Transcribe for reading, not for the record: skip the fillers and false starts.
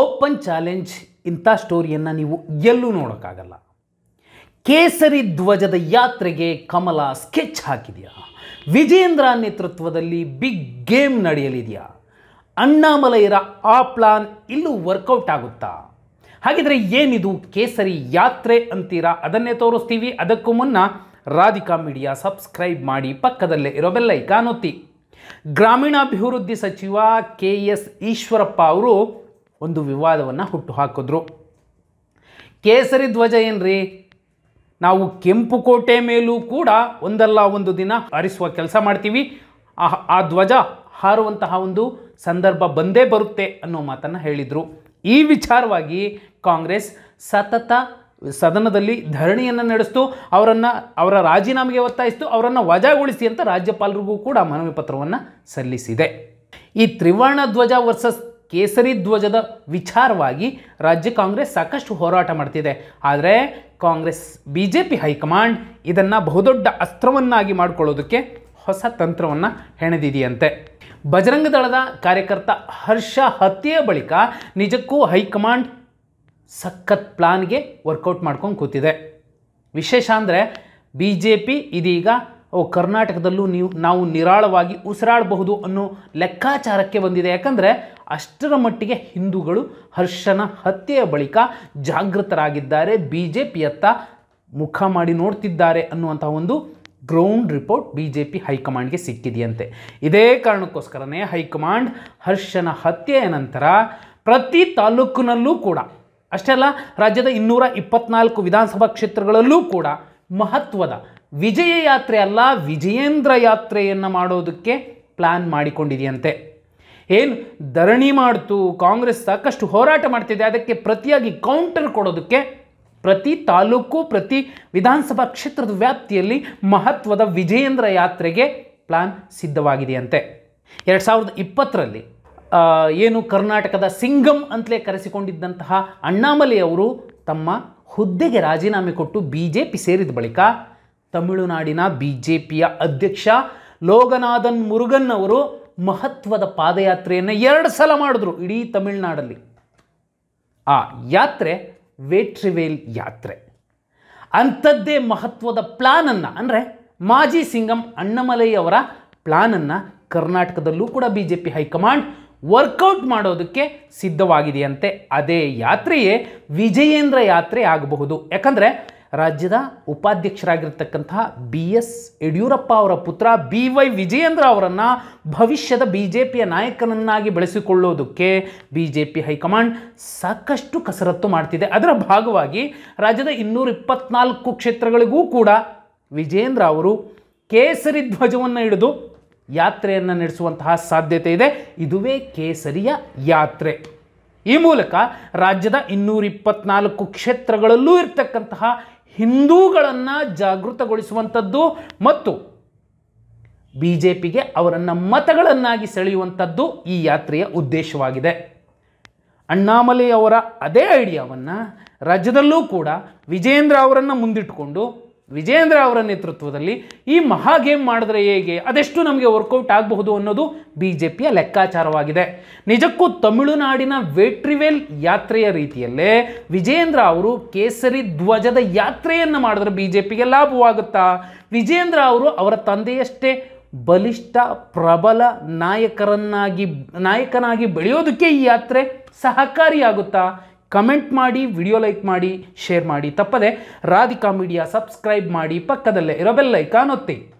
Open challenge ಇಂಥ ಸ್ಟೋರಿಯನ್ನು ನೀವು ಎಲ್ಲೂ ನೋಡೋಕ್ಕಾಗಲ್ಲ. ಕೇಸರಿ ಧ್ವಜದ ಯಾತ್ರೆಗೆ ಕಮಲ ಸ್ಕೆಚ್ ಹಾಕಿದೆಯಾ? ವಿಜಯೇಂದ್ರ ನೇತೃತ್ವದಲ್ಲಿ ಬಿಗ್ ಗೇಮ್ ನಡೆಯಲಿದೆಯಾ? ಅಣ್ಣಾಮಲೈರ ಆ ಪ್ಲಾನ್ ಇಲ್ಲೂ ವರ್ಕೌಟ್ ಆಗುತ್ತಾ? ಹಾಗಿದ್ರೆ ಏನಿದು ಕೇಸರಿ ಯಾತ್ರೆ ಅಂತೀರಾ? ಅದನ್ನೇ ತೋರಿಸ್ತೀವಿ. ಅದಕ್ಕೂ ಮುನ್ನ ರಾಧಿಕಾ ಮೀಡಿಯಾ ಸಬ್ಸ್ಕ್ರೈಬ್ ಮಾಡಿ, ಪಕ್ಕದಲ್ಲೇ ಇರೋ ಬೆಲ್ ಐಕಾನ್ ಒತ್ತಿ. ಗ್ರಾಮೀಣಾಭಿವೃದ್ಧಿ ಸಚಿವ KS ಈಶ್ವರಪ್ಪ ಅವರು ಒಂದು ವಿವಾದವನ್ನು ಹುಟ್ಟು ಹಾಕಿದ್ರು. ಕೇಸರಿ ಧ್ವಜ ಏನ್ರಿ, ನಾವು ಕೆಂಪು ಕೋಟೆ ಮೇಲೂ ಕೂಡ ಒಂದಲ್ಲ ಒಂದು ದಿನ ಹಾರಿಸುವ ಕೆಲಸ ಮಾಡ್ತೀವಿ, ಆ ಧ್ವಜ ಹಾರುವಂತಹ ಒಂದು ಸಂದರ್ಭ ಬಂದೇ ಬರುತ್ತೆ ಅನ್ನೋ ಮಾತನ್ನು ಹೇಳಿದರು. ಈ ವಿಚಾರವಾಗಿ ಕಾಂಗ್ರೆಸ್ ಸತತ ಸದನದಲ್ಲಿ ಧರಣಿಯನ್ನು ನಡೆಸಿತು, ಅವರ ರಾಜೀನಾಮೆಗೆ ಒತ್ತಾಯಿಸಿತು, ಅವರನ್ನು ವಜಾಗೊಳಿಸಿ ಅಂತ ರಾಜ್ಯಪಾಲರಿಗೂ ಕೂಡ ಮನವಿ ಪತ್ರವನ್ನು ಸಲ್ಲಿಸಿದೆ. ಈ ತ್ರಿವರ್ಣ ಧ್ವಜ ವರ್ಸಸ್ ಕೇಸರಿ ಧ್ವಜದ ವಿಚಾರವಾಗಿ ರಾಜ್ಯ ಕಾಂಗ್ರೆಸ್ ಸಾಕಷ್ಟು ಹೋರಾಟ ಮಾಡ್ತಿದೆ. ಆದರೆ ಕಾಂಗ್ರೆಸ್ BJP ಹೈಕಮಾಂಡ್ ಇದನ್ನು ಬಹುದೊಡ್ಡ ಅಸ್ತ್ರವನ್ನಾಗಿ ಮಾಡಿಕೊಳ್ಳೋದಕ್ಕೆ ಹೊಸ ತಂತ್ರವನ್ನು ಹೆಣೆದಿದೆಯಂತೆ. ಬಜರಂಗ ದಳದ ಕಾರ್ಯಕರ್ತ ಹರ್ಷ ಹತ್ಯೆಯ ಬಳಿಕ ನಿಜಕ್ಕೂ ಹೈಕಮಾಂಡ್ ಸಖತ್ ಪ್ಲಾನ್ಗೆ ವರ್ಕೌಟ್ ಮಾಡ್ಕೊಂಡು ಕೂತಿದೆ. ವಿಶೇಷ ಅಂದರೆ BJP ಇದೀಗ ಕರ್ನಾಟಕದಲ್ಲೂ ನಾವು ನಿರಾಳವಾಗಿ ಉಸಿರಾಡಬಹುದು ಅನ್ನೋ ಲೆಕ್ಕಾಚಾರಕ್ಕೆ ಬಂದಿದೆ. ಯಾಕಂದರೆ ಅಷ್ಟರ ಮಟ್ಟಿಗೆ ಹಿಂದೂಗಳು ಹರ್ಷನ ಹತ್ಯೆಯ ಬಳಿಕ ಜಾಗೃತರಾಗಿದ್ದಾರೆ, BJPಯತ್ತ ಮುಖ ಮಾಡಿ ನೋಡ್ತಿದ್ದಾರೆ ಅನ್ನುವಂಥ ಒಂದು ಗ್ರೌಂಡ್ ರಿಪೋರ್ಟ್ BJP ಹೈಕಮಾಂಡ್ಗೆ ಸಿಕ್ಕಿದೆಯಂತೆ. ಇದೇ ಕಾರಣಕ್ಕೋಸ್ಕರನೇ ಹೈಕಮಾಂಡ್ ಹರ್ಷನ ಹತ್ಯೆಯ ನಂತರ ಪ್ರತಿ ತಾಲೂಕಿನಲ್ಲೂ ಕೂಡ, ಅಷ್ಟೇ ಅಲ್ಲ ರಾಜ್ಯದ 224 ವಿಧಾನಸಭಾ ಕ್ಷೇತ್ರಗಳಲ್ಲೂ ಕೂಡ ಮಹತ್ವದ ವಿಜಯ ಯಾತ್ರೆ ಅಲ್ಲ ವಿಜಯೇಂದ್ರ ಯಾತ್ರೆಯನ್ನು ಮಾಡೋದಕ್ಕೆ ಪ್ಲ್ಯಾನ್ ಮಾಡಿಕೊಂಡಿದೆಯಂತೆ. ಏನು ಧರಣಿ ಮಾಡ್ತು, ಕಾಂಗ್ರೆಸ್ ಸಾಕಷ್ಟು ಹೋರಾಟ ಮಾಡ್ತಿದೆ, ಅದಕ್ಕೆ ಪ್ರತಿಯಾಗಿ ಕೌಂಟರ್ ಕೊಡೋದಕ್ಕೆ ಪ್ರತಿ ತಾಲೂಕು ಪ್ರತಿ ವಿಧಾನಸಭಾ ಕ್ಷೇತ್ರದ ವ್ಯಾಪ್ತಿಯಲ್ಲಿ ಮಹತ್ವದ ವಿಜಯೇಂದ್ರ ಯಾತ್ರೆಗೆ ಪ್ಲ್ಯಾನ್ ಸಿದ್ಧವಾಗಿದೆಯಂತೆ. 2020ರಲ್ಲಿ ಏನು ಕರ್ನಾಟಕದ ಸಿಂಗಂ ಅಂತಲೇ ಕರೆಸಿಕೊಂಡಿದ್ದಂತಹ ಅಣ್ಣಾಮಲೈ ಅವರು ತಮ್ಮ ಹುದ್ದೆಗೆ ರಾಜೀನಾಮೆ ಕೊಟ್ಟು BJP ಸೇರಿದ ಬಳಿಕ ತಮಿಳುನಾಡಿನ BJPಯ ಅಧ್ಯಕ್ಷ ಲೋಗನಾಥನ್ ಮುರುಗನ್ ಅವರು ಮಹತ್ವದ ಪಾದಯಾತ್ರೆಯನ್ನು 2 ಸಲ ಮಾಡಿದ್ರು ಇಡೀ ತಮಿಳುನಾಡಲ್ಲಿ. ಆ ಯಾತ್ರೆ ವೇಟ್ರಿವೇಲ್ ಯಾತ್ರೆ ಅಂಥದ್ದೇ ಮಹತ್ವದ ಪ್ಲಾನನ್ನು, ಅಂದರೆ ಮಾಜಿ ಸಿಂಗಂ ಅಣ್ಣಾಮಲೈ ಅವರ ಪ್ಲಾನನ್ನು ಕರ್ನಾಟಕದಲ್ಲೂ ಕೂಡ BJP ಹೈಕಮಾಂಡ್ ವರ್ಕೌಟ್ ಮಾಡೋದಕ್ಕೆ ಸಿದ್ಧವಾಗಿದೆಯಂತೆ. ಅದೇ ಯಾತ್ರೆಯೇ ವಿಜಯೇಂದ್ರ ಯಾತ್ರೆ ಆಗಬಹುದು. ಯಾಕಂದರೆ ರಾಜ್ಯದ ಉಪಾಧ್ಯಕ್ಷರಾಗಿರ್ತಕ್ಕಂತಹ BS ಯಡಿಯೂರಪ್ಪ ಅವರ ಪುತ್ರ BY ವಿಜಯೇಂದ್ರ ಅವರನ್ನು ಭವಿಷ್ಯದ BJPಯ ನಾಯಕನನ್ನಾಗಿ ಬೆಳೆಸಿಕೊಳ್ಳೋದಕ್ಕೆ BJP ಹೈಕಮಾಂಡ್ ಸಾಕಷ್ಟು ಕಸರತ್ತು ಮಾಡ್ತಿದೆ. ಅದರ ಭಾಗವಾಗಿ ರಾಜ್ಯದ 224 ಕ್ಷೇತ್ರಗಳಿಗೂ ಕೂಡ ವಿಜಯೇಂದ್ರ ಅವರು ಕೇಸರಿ ಧ್ವಜವನ್ನು ಹಿಡಿದು ಯಾತ್ರೆಯನ್ನು ನಡೆಸುವಂತಹ ಸಾಧ್ಯತೆ ಇದೆ. ಇದುವೇ ಕೇಸರಿಯ ಯಾತ್ರೆ. ಈ ಮೂಲಕ ರಾಜ್ಯದ 224 ಕ್ಷೇತ್ರಗಳಲ್ಲೂ ಇರತಕ್ಕಂತಹ ಹಿಂದೂಗಳನ್ನು ಜಾಗೃತಗೊಳಿಸುವಂಥದ್ದು ಮತ್ತು BJPಗೆ ಅವರನ್ನು ಮತಗಳನ್ನಾಗಿ ಸೆಳೆಯುವಂಥದ್ದು ಈ ಯಾತ್ರೆಯ ಉದ್ದೇಶವಾಗಿದೆ. ಅಣ್ಣಾಮಲೈ ಅವರ ಅದೇ ಐಡಿಯಾವನ್ನು ರಾಜ್ಯದಲ್ಲೂ ಕೂಡ ವಿಜಯೇಂದ್ರ ಅವರನ್ನು ಮುಂದಿಟ್ಟುಕೊಂಡು ವಿಜಯೇಂದ್ರ ಅವರ ನೇತೃತ್ವದಲ್ಲಿ ಈ ಮಹಾಗೇಮ್ ಮಾಡಿದ್ರೆ ಹೇಗೆ, ಅದೆಷ್ಟು ನಮಗೆ ವರ್ಕೌಟ್ ಆಗಬಹುದು ಅನ್ನೋದು BJPಯ ಲೆಕ್ಕಾಚಾರವಾಗಿದೆ. ನಿಜಕ್ಕೂ ತಮಿಳುನಾಡಿನ ವೇಟ್ರಿವೇಲ್ ಯಾತ್ರೆಯ ರೀತಿಯಲ್ಲೇ ವಿಜಯೇಂದ್ರ ಅವರು ಕೇಸರಿ ಧ್ವಜದ ಯಾತ್ರೆಯನ್ನು ಮಾಡಿದ್ರೆ BJPಗೆ ಲಾಭವಾಗುತ್ತಾ? ವಿಜಯೇಂದ್ರ ಅವರು ಅವರ ತಂದೆಯಷ್ಟೇ ಬಲಿಷ್ಠ ಪ್ರಬಲ ನಾಯಕನಾಗಿ ಬೆಳೆಯೋದಕ್ಕೆ ಈ ಯಾತ್ರೆ ಸಹಕಾರಿಯಾಗುತ್ತಾ? ಕಮೆಂಟ್ ಮಾಡಿ, ವಿಡಿಯೋ ಲೈಕ್ ಮಾಡಿ, ಶೇರ್ ಮಾಡಿ ತಪ್ಪದೆ. ರಾಧಿಕಾ ಮೀಡಿಯಾ ಸಬ್ಸ್ಕ್ರೈಬ್ ಮಾಡಿ, ಪಕ್ಕದಲ್ಲೇ ಇರೋ ಬೆಲ್ ಐಕಾನ್ ಒತ್ತಿ.